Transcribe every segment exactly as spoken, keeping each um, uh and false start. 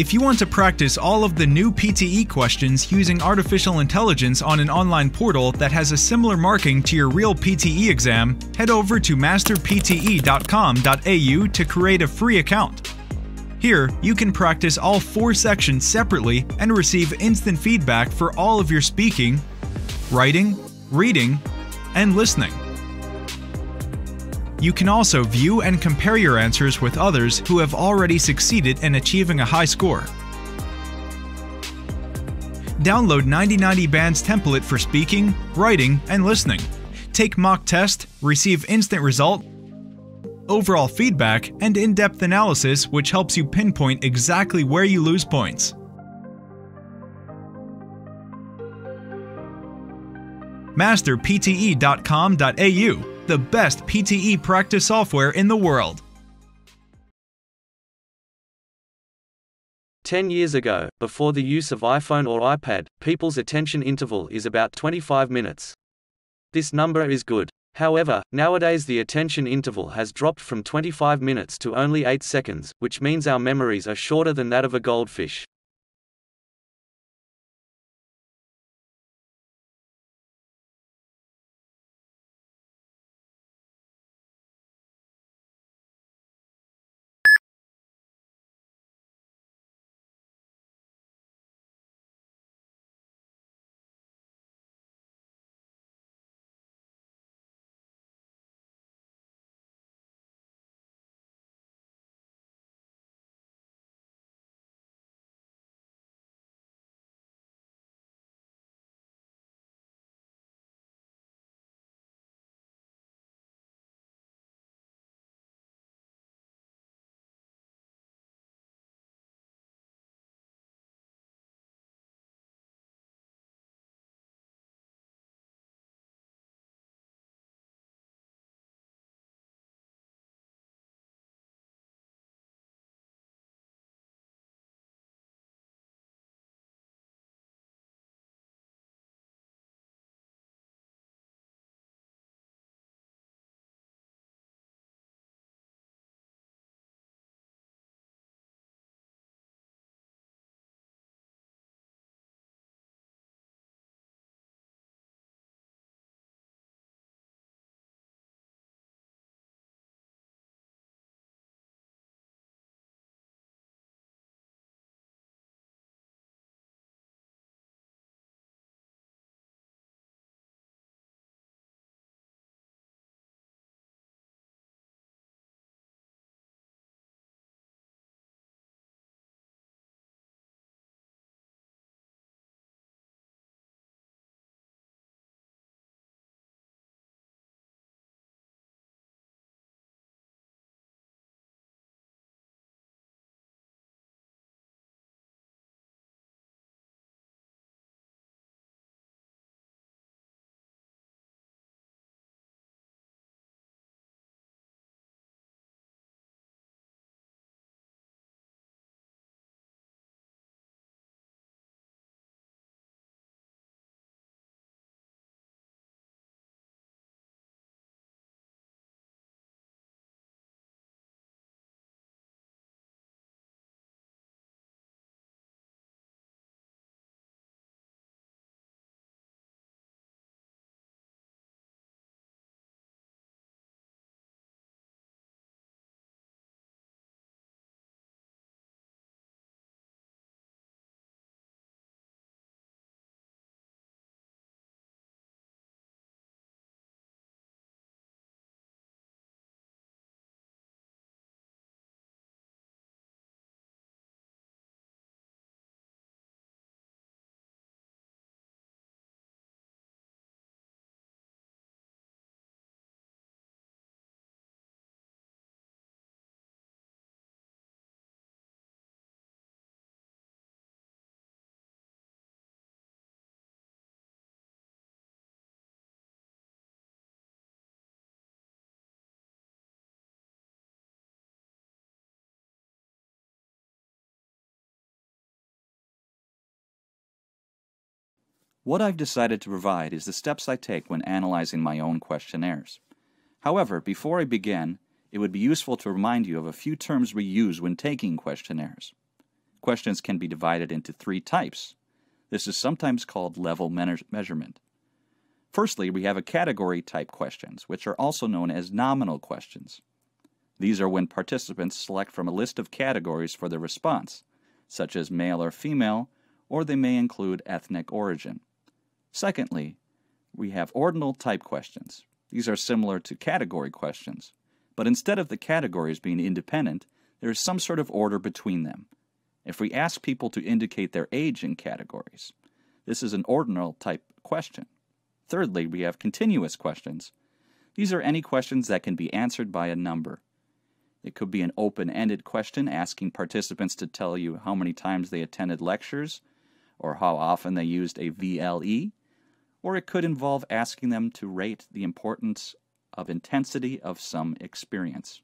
If you want to practice all of the new P T E questions using artificial intelligence on an online portal that has a similar marking to your real P T E exam, head over to master p t e dot com dot a u to create a free account. Here, you can practice all four sections separately and receive instant feedback for all of your speaking, writing, reading, and listening. You can also view and compare your answers with others who have already succeeded in achieving a high score. Download ninety ninety Band's template for speaking, writing, and listening. Take mock test, receive instant result, overall feedback, and in-depth analysis which helps you pinpoint exactly where you lose points. master p t e dot com dot a u, the best P T E practice software in the world. Ten years ago, before the use of iPhone or iPad, people's attention interval is about twenty-five minutes. This number is good. However, nowadays the attention interval has dropped from twenty-five minutes to only eight seconds, which means our memories are shorter than that of a goldfish. What I've decided to provide is the steps I take when analyzing my own questionnaires. However, before I begin, it would be useful to remind you of a few terms we use when taking questionnaires. Questions can be divided into three types. This is sometimes called level measurement. Firstly, we have a category type questions, which are also known as nominal questions. These are when participants select from a list of categories for their response, such as male or female, or they may include ethnic origin. Secondly, we have ordinal type questions. These are similar to category questions, but instead of the categories being independent, there is some sort of order between them. If we ask people to indicate their age in categories, this is an ordinal type question. Thirdly, we have continuous questions. These are any questions that can be answered by a number. It could be an open-ended question asking participants to tell you how many times they attended lectures or how often they used a V L E, or it could involve asking them to rate the importance of intensity of some experience.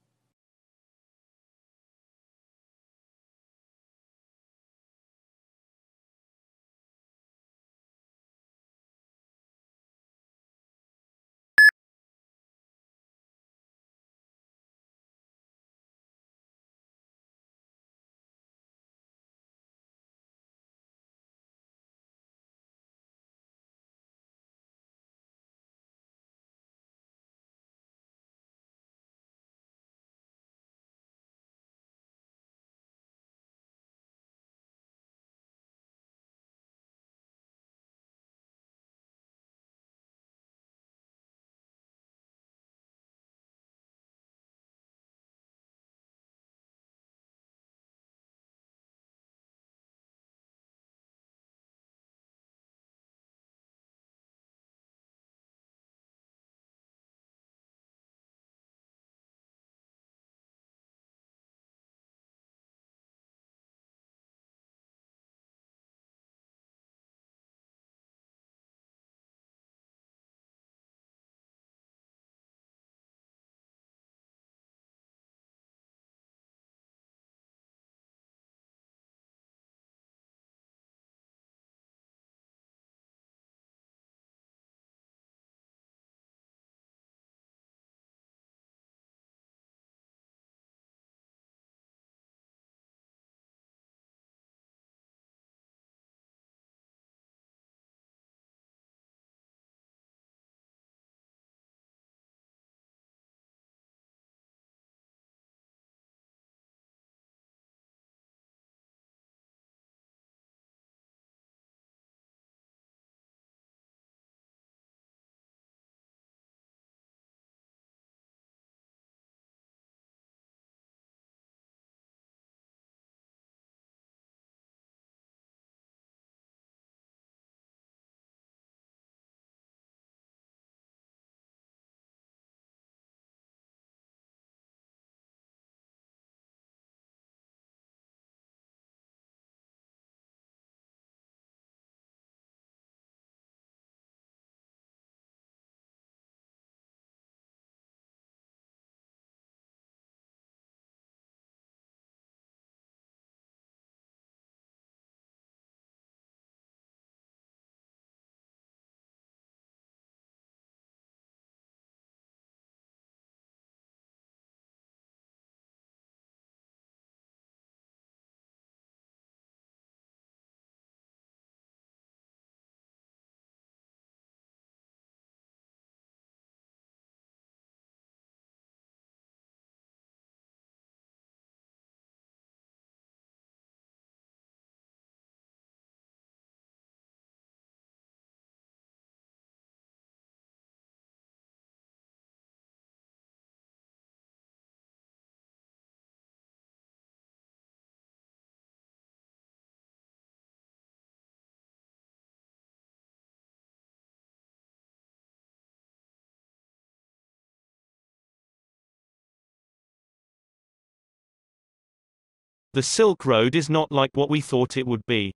The Silk Road is not like what we thought it would be.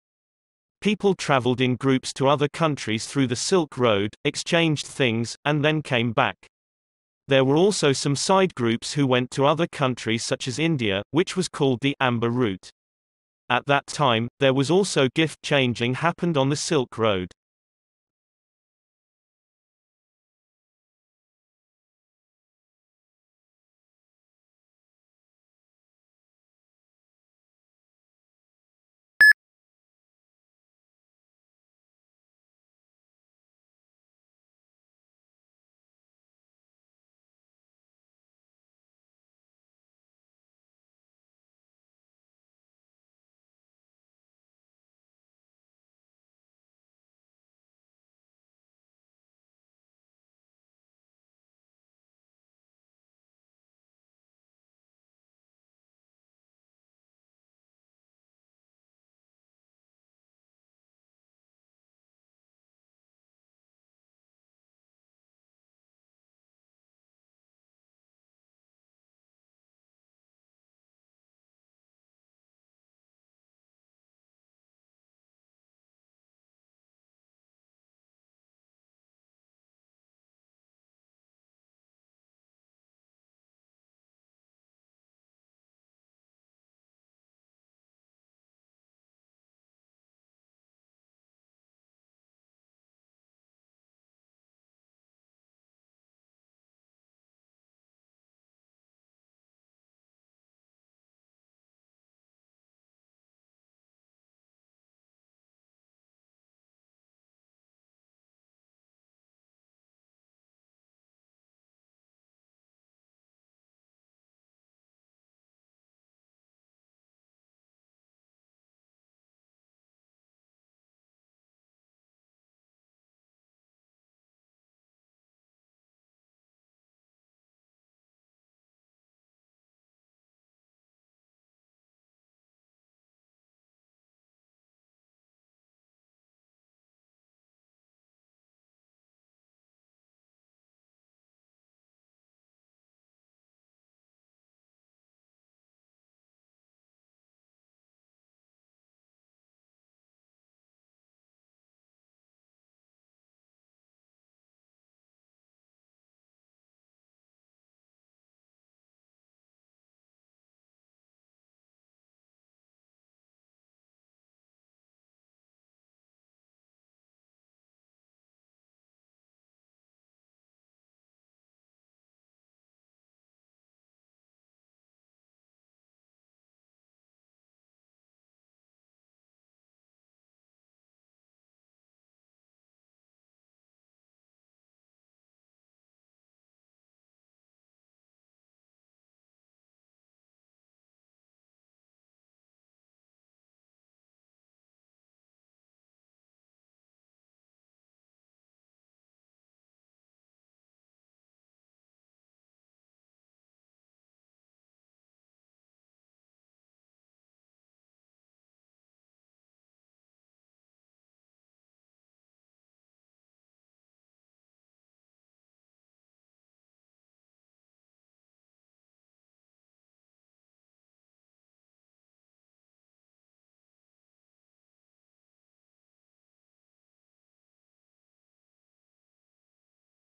People traveled in groups to other countries through the Silk Road, exchanged things, and then came back. There were also some side groups who went to other countries such as India, which was called the Amber Route. At that time, there was also gift changing happened on the Silk Road.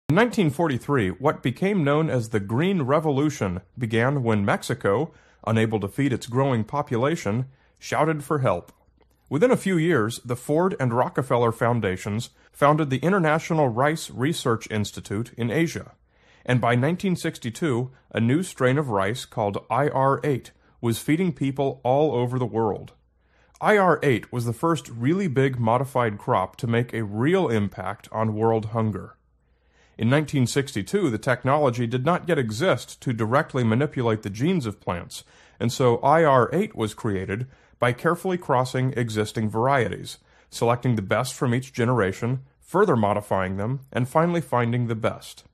In nineteen forty-three, what became known as the Green Revolution began when Mexico, unable to feed its growing population, shouted for help. Within a few years, the Ford and Rockefeller Foundations founded the International Rice Research Institute in Asia, and by nineteen sixty-two, a new strain of rice called I R eight was feeding people all over the world. I R eight was the first really big modified crop to make a real impact on world hunger. In nineteen sixty-two, the technology did not yet exist to directly manipulate the genes of plants, and so I R eight was created by carefully crossing existing varieties, selecting the best from each generation, further modifying them, and finally finding the best.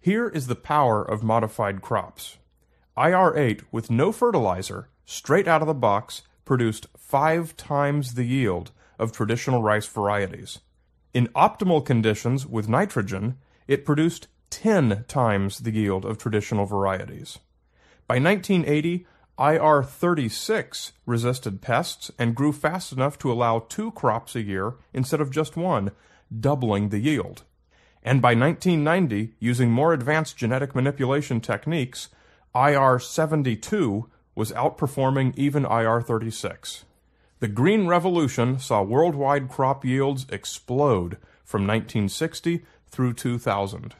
Here is the power of modified crops. I R eight, with no fertilizer, straight out of the box, produced five times the yield of traditional rice varieties. In optimal conditions with nitrogen, it produced ten times the yield of traditional varieties. By nineteen eighty, I R thirty-six resisted pests and grew fast enough to allow two crops a year instead of just one, doubling the yield. And by nineteen ninety, using more advanced genetic manipulation techniques, I R seventy-two was outperforming even I R thirty-six. The Green Revolution saw worldwide crop yields explode from nineteen sixty through two thousand.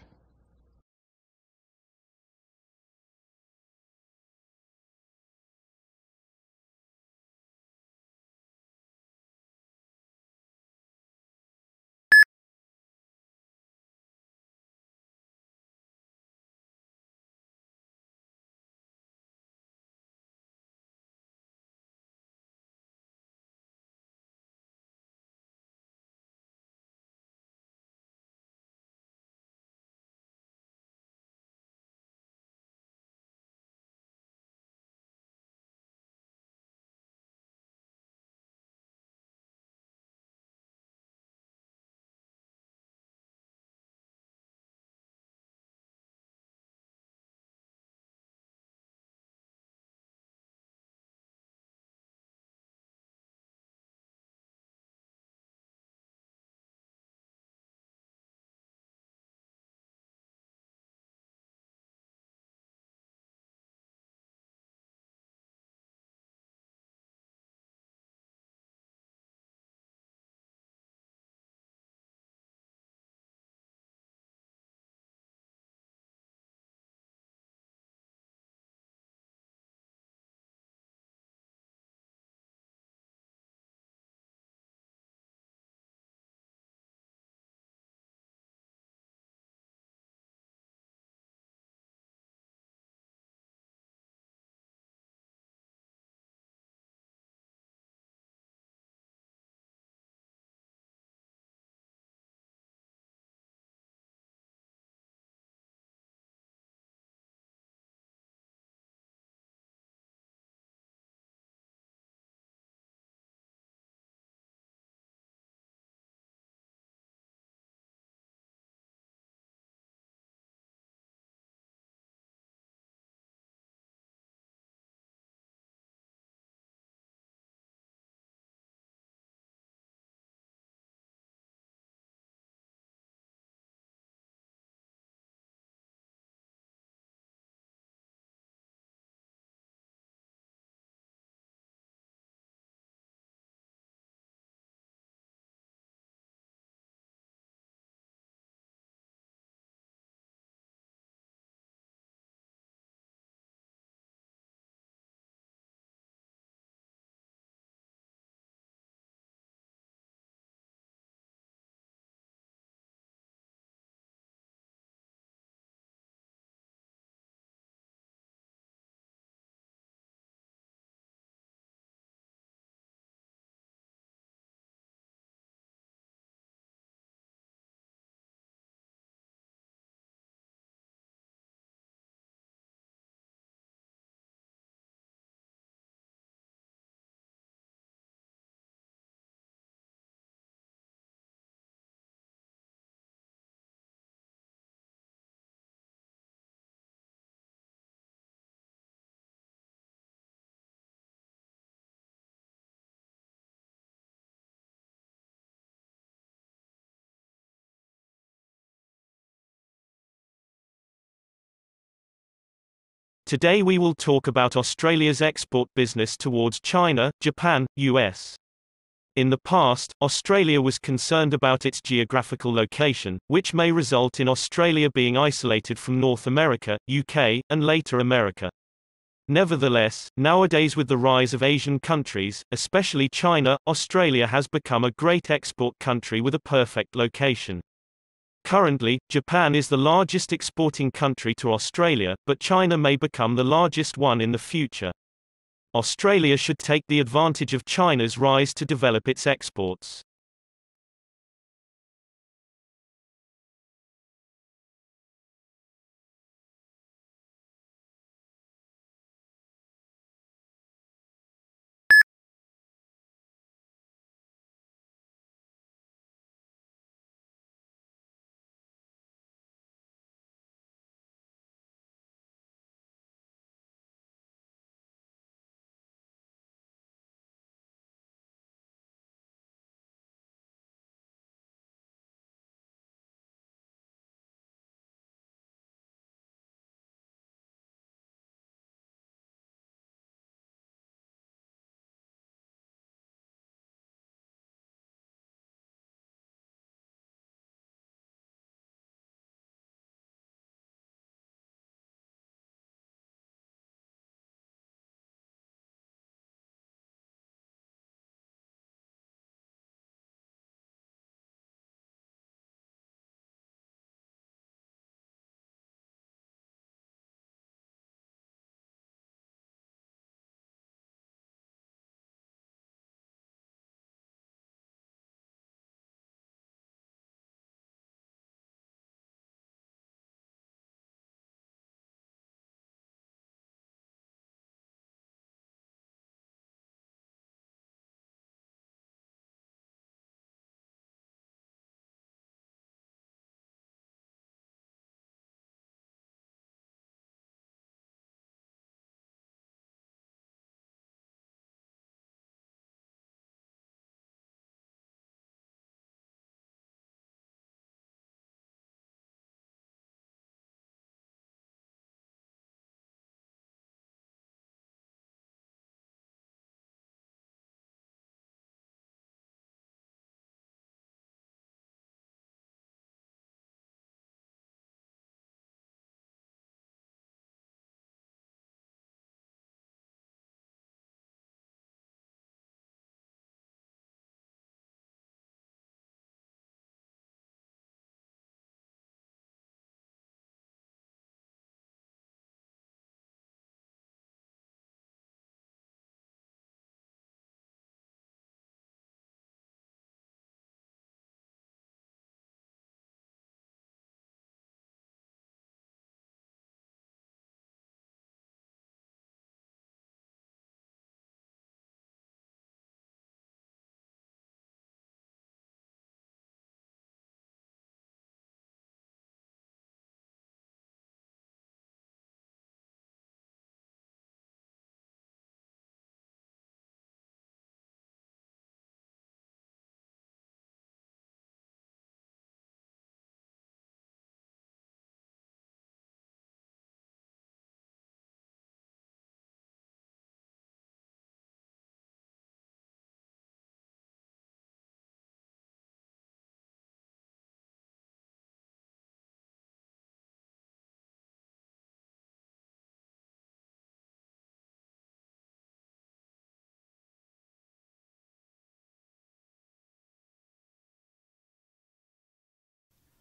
Today we will talk about Australia's export business towards China, Japan, U S. In the past, Australia was concerned about its geographical location, which may result in Australia being isolated from North America, U K, and later America. Nevertheless, nowadays with the rise of Asian countries, especially China, Australia has become a great export country with a perfect location. Currently, Japan is the largest exporting country to Australia, but China may become the largest one in the future. Australia should take the advantage of China's rise to develop its exports.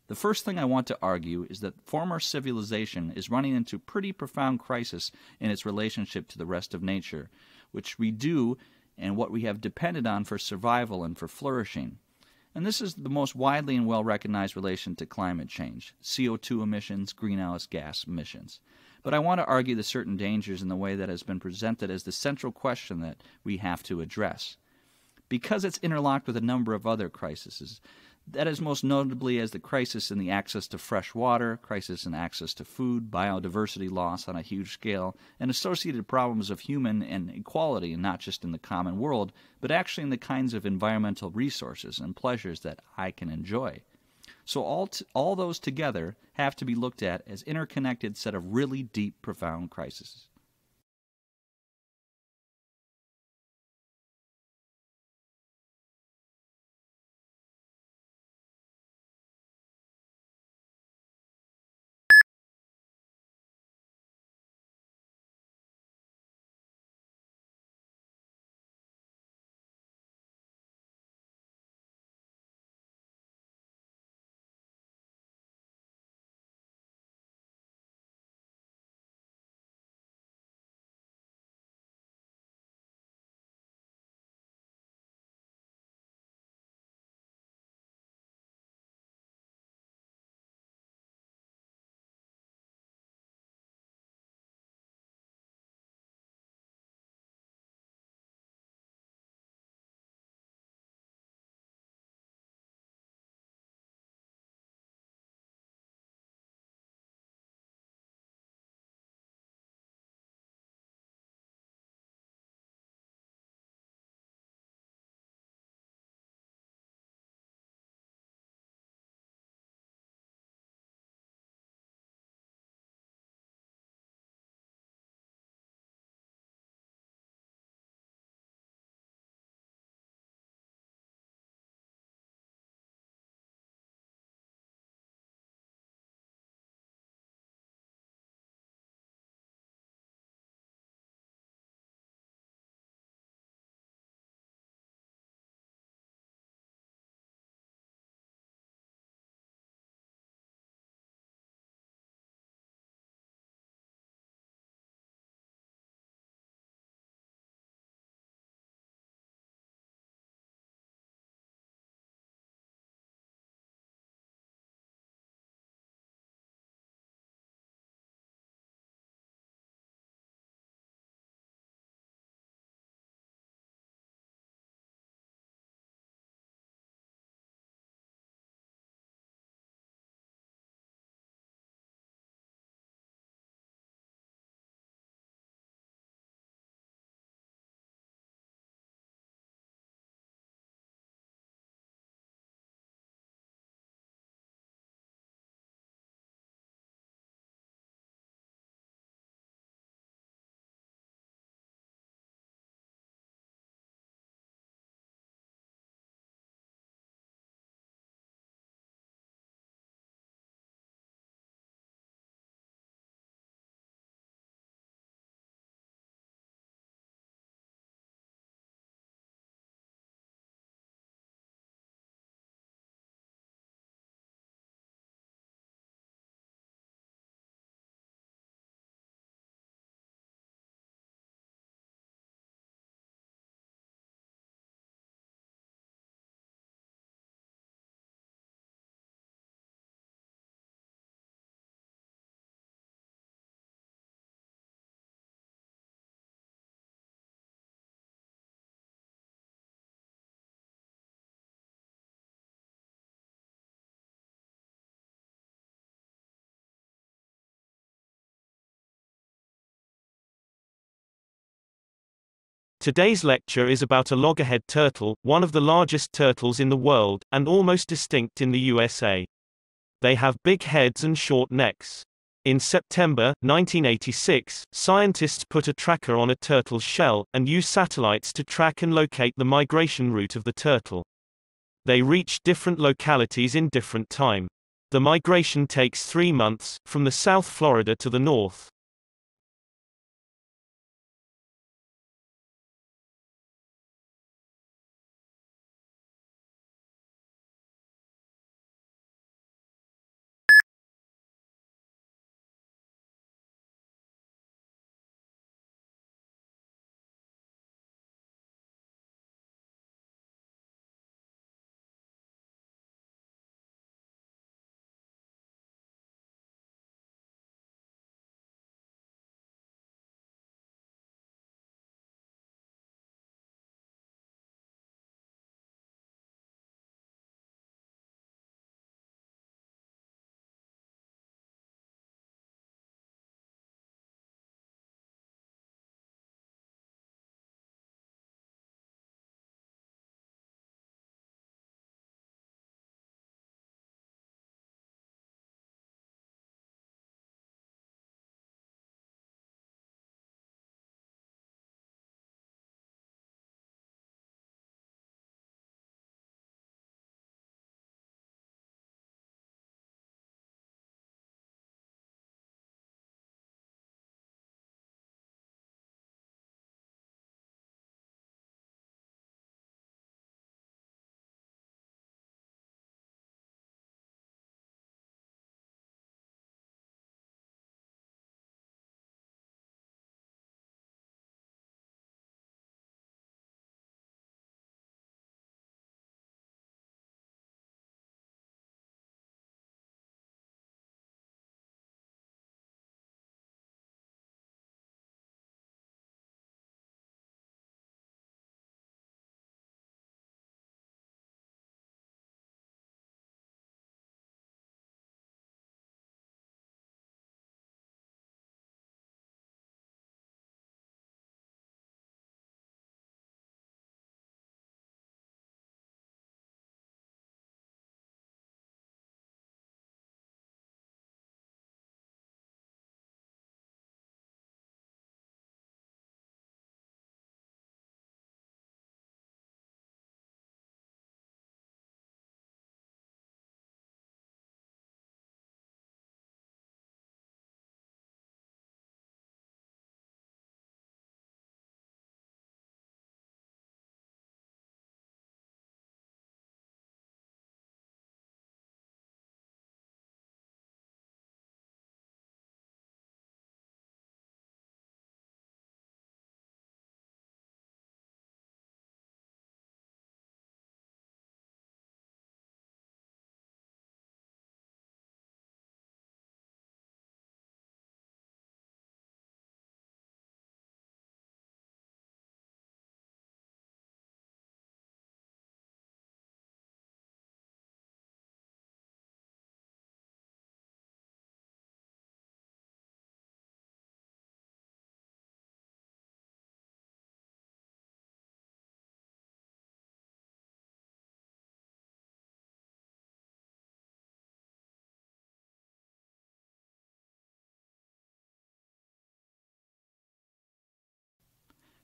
The first thing I want to argue is that former civilization is running into pretty profound crisis in its relationship to the rest of nature, which we do and what we have depended on for survival and for flourishing. And this is the most widely and well-recognized relation to climate change, C O two emissions, greenhouse gas emissions. But I want to argue the certain dangers in the way that has been presented as the central question that we have to address. Because it's interlocked with a number of other crises, that is most notably as the crisis in the access to fresh water, crisis in access to food, biodiversity loss on a huge scale, and associated problems of human inequality, not just in the common world, but actually in the kinds of environmental resources and pleasures that I can enjoy. So all, t all those together have to be looked at as interconnected set of really deep, profound crises. Today's lecture is about a loggerhead turtle, one of the largest turtles in the world, and almost extinct in the U S A. They have big heads and short necks. In September nineteen eighty-six, scientists put a tracker on a turtle's shell, and used satellites to track and locate the migration route of the turtle. They reached different localities in different time. The migration takes three months, from the South Florida to the north.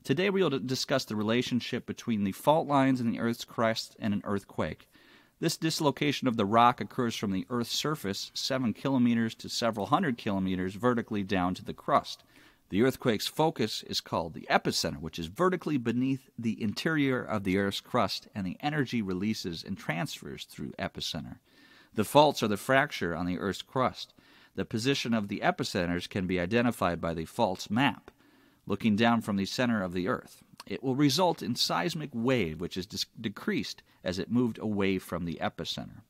Today we will discuss the relationship between the fault lines in the Earth's crust and an earthquake. This dislocation of the rock occurs from the Earth's surface seven kilometers to several hundred kilometers vertically down to the crust. The earthquake's focus is called the epicenter, which is vertically beneath the interior of the Earth's crust, and the energy releases and transfers through epicenter. The faults are the fracture on the Earth's crust. The position of the epicenters can be identified by the faults map, looking down from the center of the Earth. It will result in seismic wave, which is decreased as it moved away from the epicenter.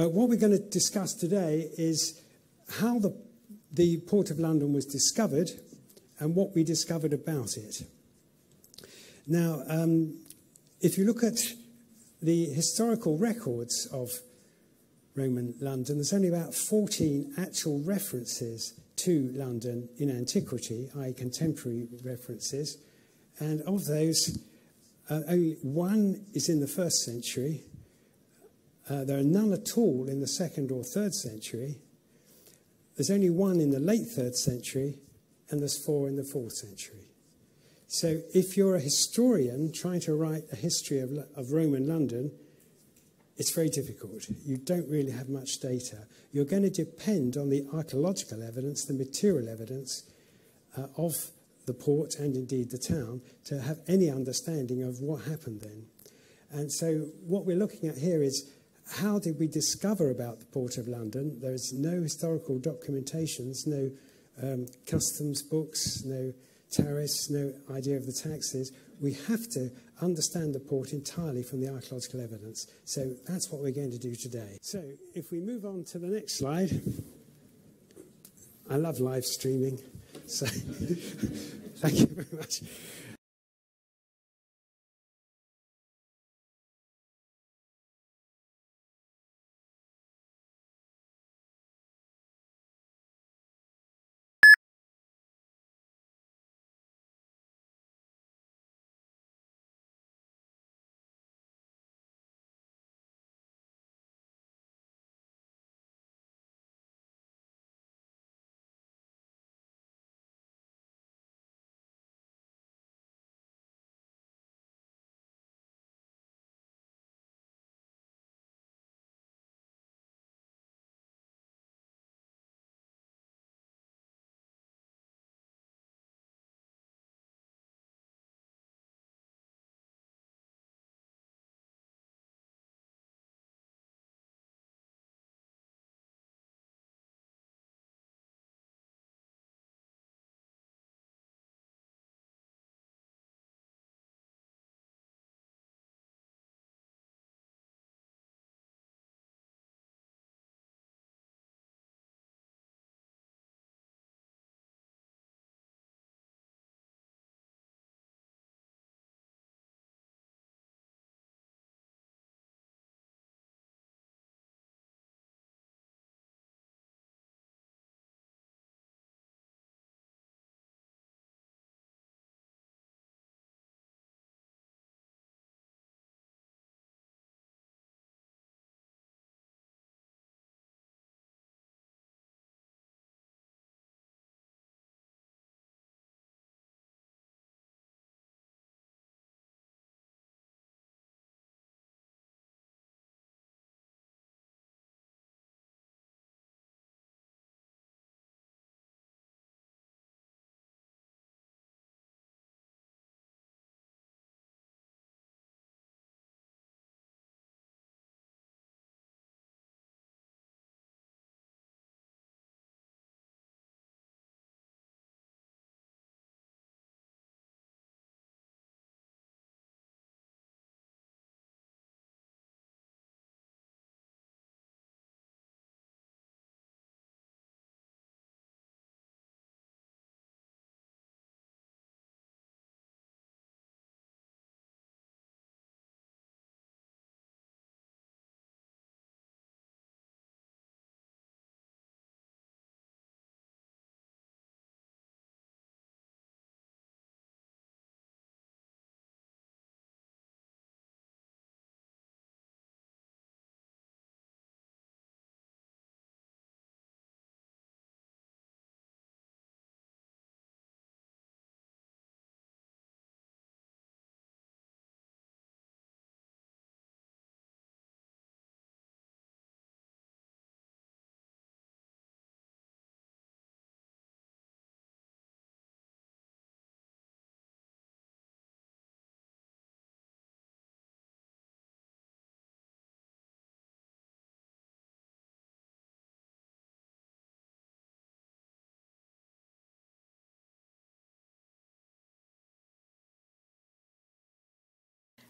Uh, what we're going to discuss today is how the, the Port of London was discovered and what we discovered about it. Now, um, if you look at the historical records of Roman London, there's only about fourteen actual references to London in antiquity, that is contemporary references, and of those, uh, only one is in the first century. Uh, there are none at all in the second or third century. There's only one in the late third century, and there's four in the fourth century. So if you're a historian trying to write a history of, of Roman London, it's very difficult. You don't really have much data. You're going to depend on the archaeological evidence, the material evidence, uh, of the port and indeed the town to have any understanding of what happened then. And so what we're looking at here is, how did we discover about the Port of London? There is no historical documentations, no um, customs books, no tariffs, no idea of the taxes. We have to understand the port entirely from the archaeological evidence. So that's what we're going to do today. So if we move on to the next slide. I love live streaming, so thank you very much.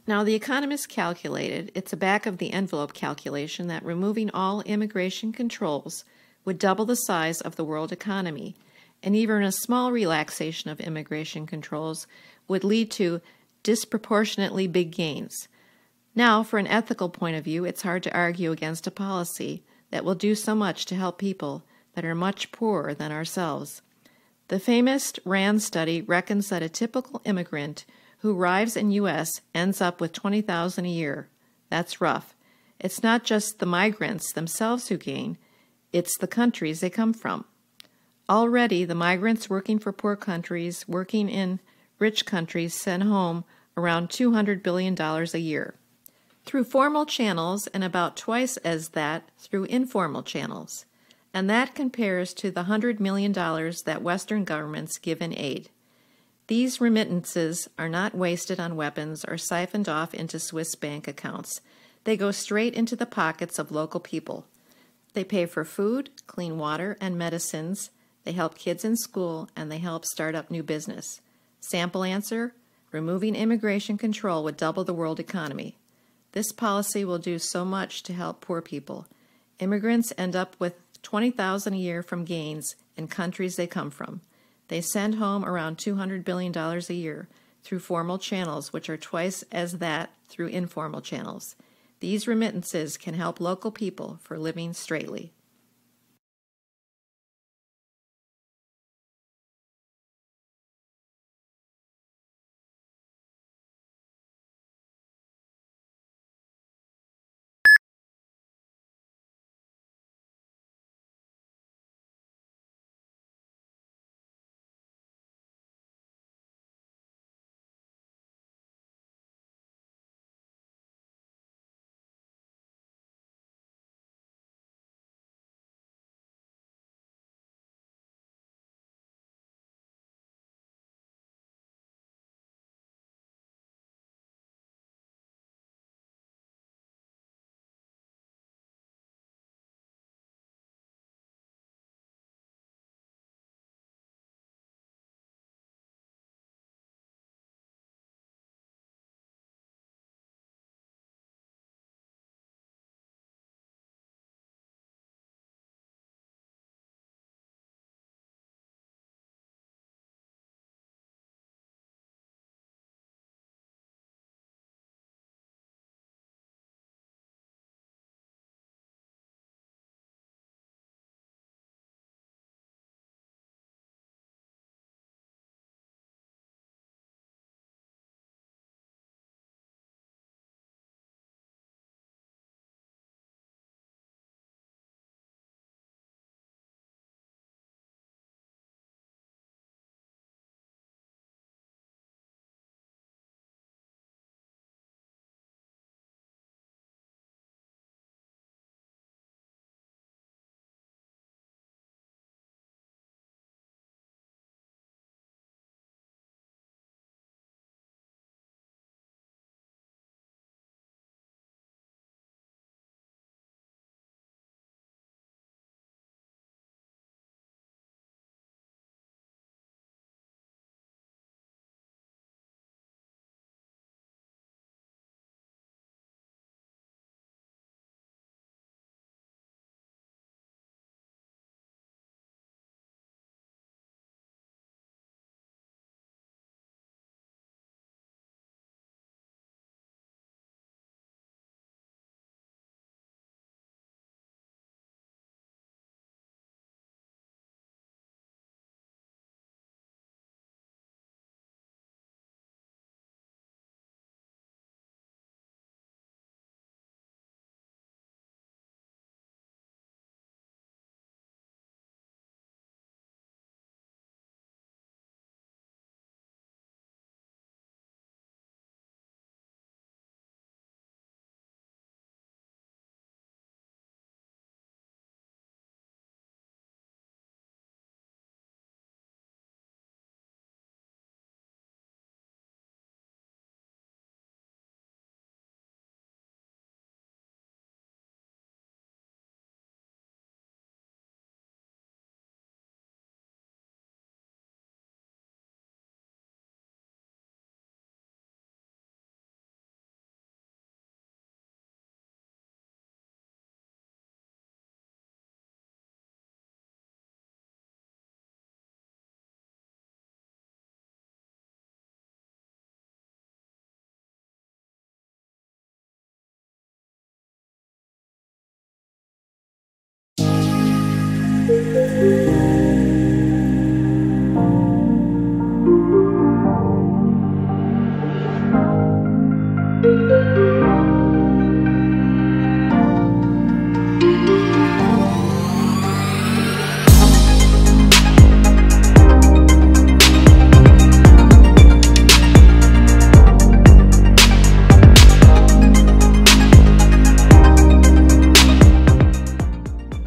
Now, the economists calculated, it's a back-of-the-envelope calculation, that removing all immigration controls would double the size of the world economy, and even a small relaxation of immigration controls would lead to disproportionately big gains. Now, for an ethical point of view, it's hard to argue against a policy that will do so much to help people that are much poorer than ourselves. The famous Rand study reckons that a typical immigrant who arrives in U S ends up with twenty thousand dollars a year. That's rough. It's not just the migrants themselves who gain, it's the countries they come from. Already, the migrants working for poor countries, working in rich countries, send home around two hundred billion dollars a year through formal channels and about twice as that through informal channels. and that compares to the one hundred million dollars that Western governments give in aid. These remittances are not wasted on weapons or siphoned off into Swiss bank accounts. They go straight into the pockets of local people. They pay for food, clean water, and medicines. They help kids in school, and they help start up new business. Sample answer: removing immigration control would double the world economy. This policy will do so much to help poor people. Immigrants end up with twenty thousand dollars a year from gains in countries they come from. They send home around two hundred billion dollars a year through formal channels, which are twice as that through informal channels. These remittances can help local people for living straightly.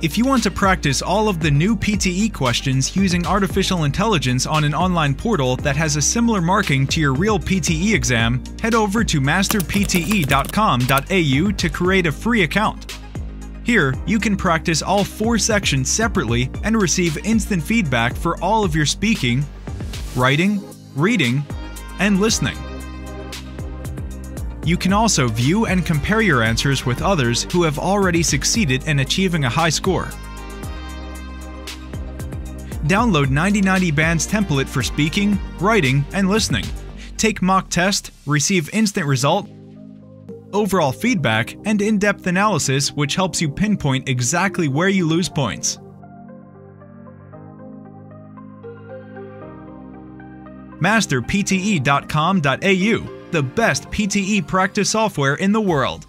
If you want to practice all of the new P T E questions using artificial intelligence on an online portal that has a similar marking to your real P T E exam, head over to master p t e dot com dot a u to create a free account. Here, you can practice all four sections separately and receive instant feedback for all of your speaking, writing, reading, and listening. You can also view and compare your answers with others who have already succeeded in achieving a high score. Download ninety ninety Band's template for speaking, writing, and listening. Take mock test, receive instant result, overall feedback, and in-depth analysis which helps you pinpoint exactly where you lose points. master p t e dot com dot a u, the best P T E practice software in the world.